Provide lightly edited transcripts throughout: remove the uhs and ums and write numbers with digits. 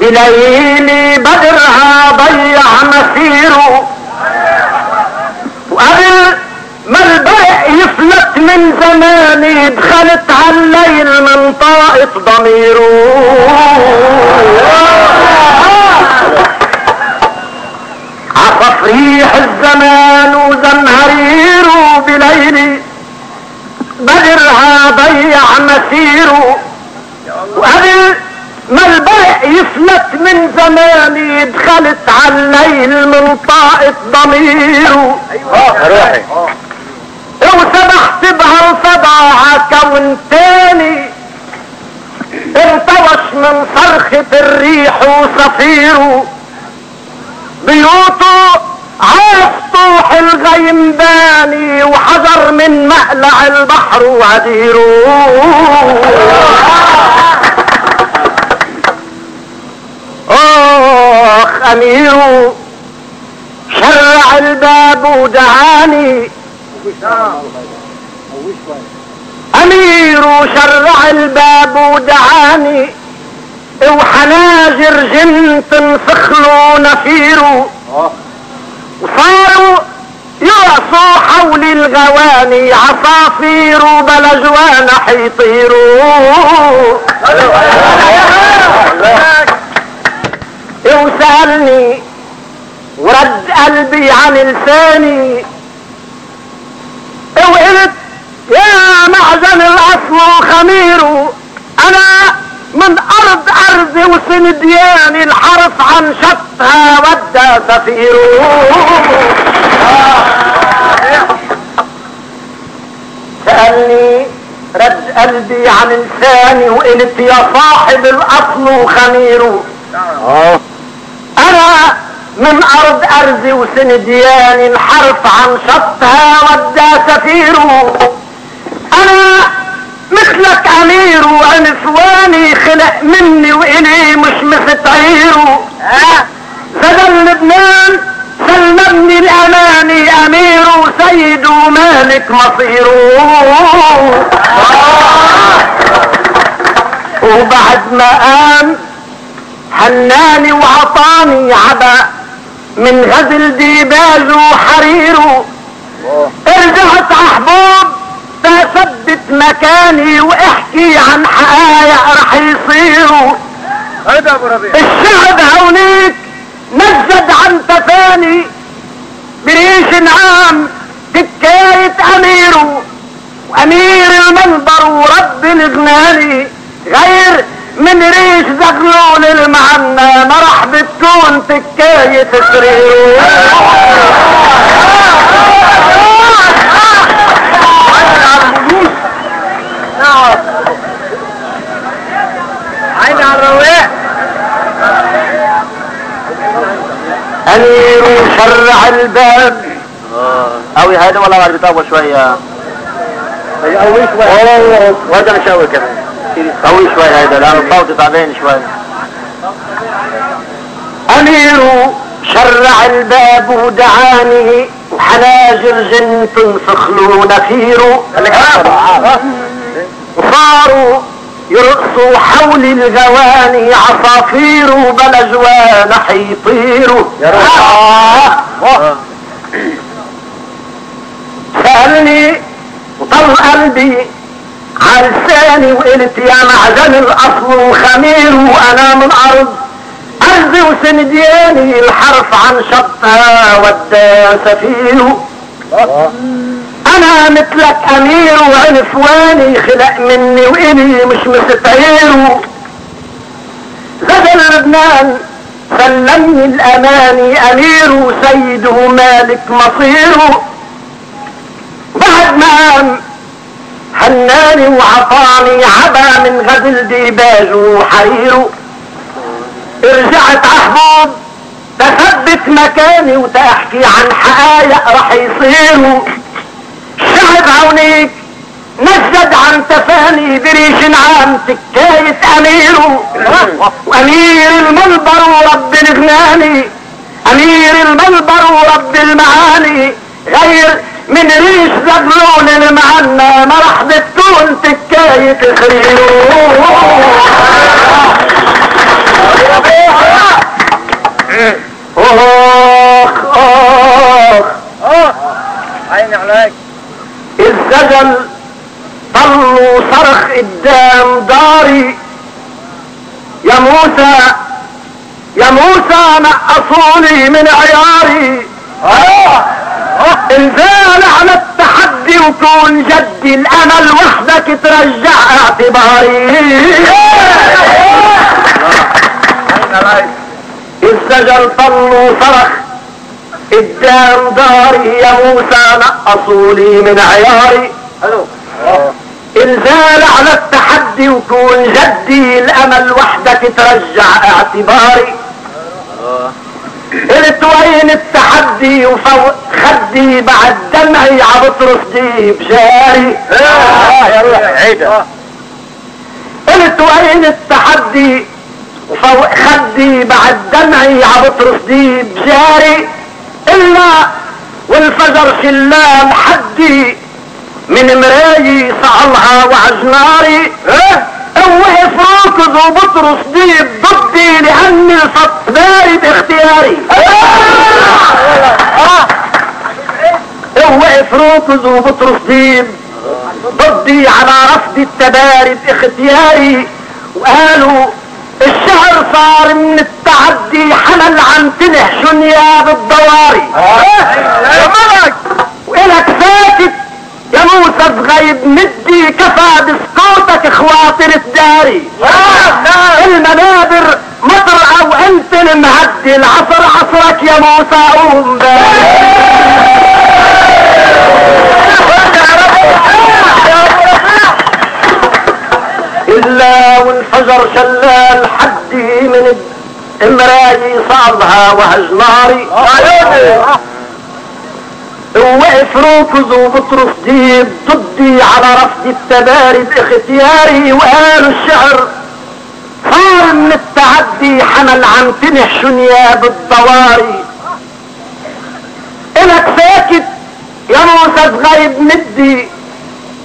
بليلي بدرها ضيع مسيره، وقبل ما البرق يفلت من زماني دخلت عالليل من طاقة ضميره. عصفريح الزمان وزمهريره بليلي بدرها ضيع مسيره، وقبل ما البرق يفلت من زماني دخلت عالليل من طاقة ضميره. روحي وسبحت بهالفضاعة كون تاني انطوش من صرخة الريح وصفيره، بيوته عاف طوح الغيمباني وحذر من مقلع البحر وعديره. اخ اميرو شرع الباب ودعاني، اميرو شرع الباب ودعاني وحناجر جن تنفخلو نفيرو، وصاروا يقصوا حول الغواني عصافيرو بلا جوانا حيطيرو. وسألني ورد قلبي عن لساني وقلت يا معزن الاصل وخميره، انا من ارض ارضي وسن دياني الحرف عن شطها ودى سفيره. سألني رد قلبي عن لساني وقلت يا صاحب الاصل وخميره، انا من ارض ارزي وسن دياني الحرف عن شطها ودى سفيره، انا مثلك امير وانسواني خلق مني والي مش مستعيره. زجل لبنان سلمني الاماني امير وسيد ومالك مصيره. وبعد ما قام حناني وعطاني عبا من غزل ديباج وحريره، ارجعت عحبوب تثبت مكاني واحكي عن حقايق رح يصيروا. الشعب هونيك نجد عن تفاني بريش نعام تكاية اميره، وامير المنبر ورب الغناني غير من ريش زغلو للمعنى مرح بتكون تكاية سرير. عين على الرواق امير شرع الباب اوي هيدا ولا غير بيطابه شوية اوي شوية وهذا مش اوي كمان قوي شوي هيدا لأنه صوتي تعبان شوي. أمير شرع الباب ودعاني وحناجر جن تنفخلو نفيرو، وصاروا يرقصوا حول الغواني عصافيرو بلا جوان حيطيرو. سألني وطل قلبي عالساني وقلت يا معزن الاصل وخمير، وانا من ارض ارضي وسن دياني الحرف عن شطها ودى سفير، انا مثلك امير وعنفواني خلق مني والي مش مستعير. زجل لبنان سلمني الاماني امير وسيد ومالك مصيره، نار وعصاني عبا من غد الديباج وحريره. ارجعت عحبوب تثبت مكاني وتحكي عن حقايق رح يصيروا. شعب عونيك نجد عن تفاني بريش نعام تكاية اميره، وامير المنبر ورب الغناني، امير المنبر ورب المعاني، غير من ريش زغلول المعنى ما رح بتكون تكاية خيره. اخ اخ اخ عيني عليك. الزجل طلوا صرخ قدام داري، يا موسى يا موسى نقصوني من عياري. انزال على التحدي وكون جدي، الامل وحدك ترجع اعتباري. عيني عليك. الزجل طلوا صرخ قدام داري، يا موسى نقصولي من عياري. انزال على التحدي وكون جدي، الامل وحدك ترجع اعتباري. قلت وين التحدي وفوق خدي بعد دمعي عبطرس دي بجاري. قلت وين التحدي وفوق خدي بعد دمعي عبطرس دي بجاري، الا والفجر شلام حدي من مرايي صعلها وعجناري. اوقف راكض وبطرس دي بضدي لاني صط داري باختياري. اوقف راكض وبطرس دي بضدي على رفض التباري باختياري. وقالوا الشهر صار من التعدي حمل عن تنح شنيا بالضواري. يا ملك وإلك ساكت يا موسى زغيب، مدي كفى بسقوطك خواطر الداري. المنابر مطرقة وانت المهدي، العصر عصرك يا موسى قوم إلا والفجر شلال حدي من امراي صعبها وهجناري. وقف روكز وبطرس ديب ضدي على رفض التباري باختياري. وقالوا الشعر صار من التعدي حمل عن تنح شنيا بالضواري. الك ساكت يا موسى زغيب، مدي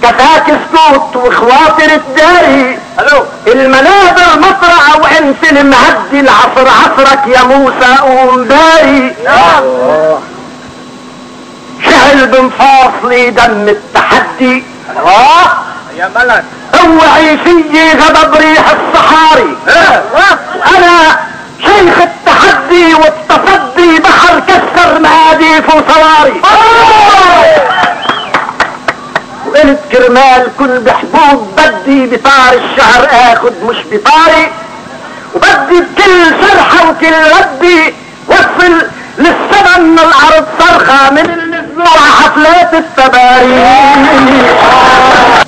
كفاك سكوت وخواطر الداري. المنابر مطرعة وانت المهدي، العصر عصرك يا موسى قوم باري. شهل بمفاصلي دم التحدي. يا ملك اوعي فيي غضب ريح الصحاري. انا شيخ التحدي والتصدي، بحر كسر مهاديف وصواري. وقلت كرمال كل بحبوب بدي بطار الشعر اخد مش بطاري، وبدي بكل شرحة وكل ردي وصل للسما من الارض صرخة من النزوع حفلات التباري.